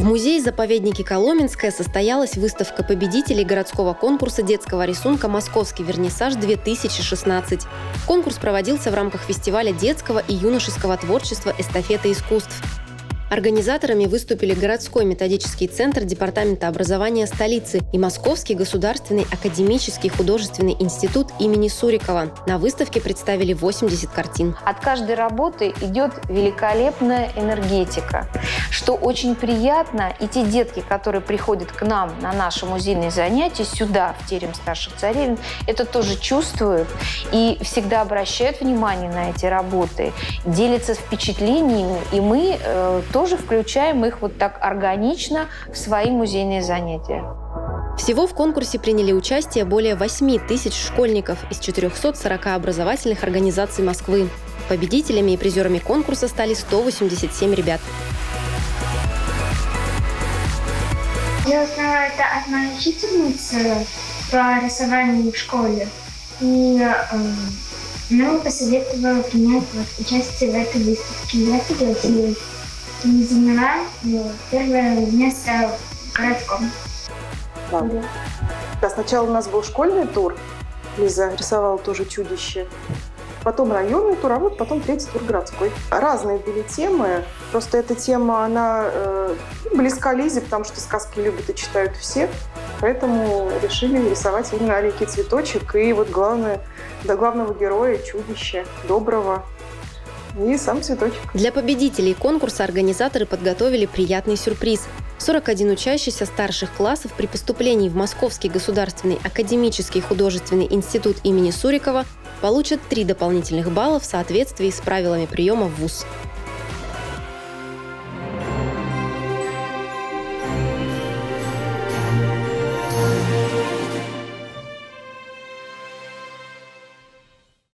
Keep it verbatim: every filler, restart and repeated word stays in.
В музее-заповеднике Коломенское состоялась выставка победителей городского конкурса детского рисунка «Московский вернисаж-две тысячи шестнадцать». Конкурс проводился в рамках фестиваля детского и юношеского творчества «Эстафета искусств». Организаторами выступили городской методический центр Департамента образования столицы и Московский государственный академический художественный институт имени Сурикова. На выставке представили восемьдесят картин. От каждой работы идет великолепная энергетика, что очень приятно. И те детки, которые приходят к нам на наши музейные занятия сюда, в терем старших царевен, это тоже чувствуют и всегда обращают внимание на эти работы, делятся впечатлениями, и мы э, тоже Тоже включаем их вот так органично в свои музейные занятия. Всего в конкурсе приняли участие более восьми тысяч школьников из четырёхсот сорока образовательных организаций Москвы. Победителями и призерами конкурса стали сто восемьдесят семь ребят. Я узнала это от моей учительницы по рисованию в школе. И она посоветовала принять участие в этой выставке. Я согласилась. Не заняла, но первое место городком. Да. Да. Да, сначала у нас был школьный тур, Лиза рисовала тоже чудище, потом районный тур, а вот потом третий тур городской. Разные были темы, просто эта тема, она э, близка Лизе, потому что сказки любят и читают все, поэтому решили рисовать именно «Аленький цветочек» и вот главное, до главного героя чудище, доброго. И сам цветочек. Для победителей конкурса организаторы подготовили приятный сюрприз. сорок один учащийся старших классов при поступлении в Московский государственный академический художественный институт имени Сурикова получат три дополнительных балла в соответствии с правилами приема в вуз.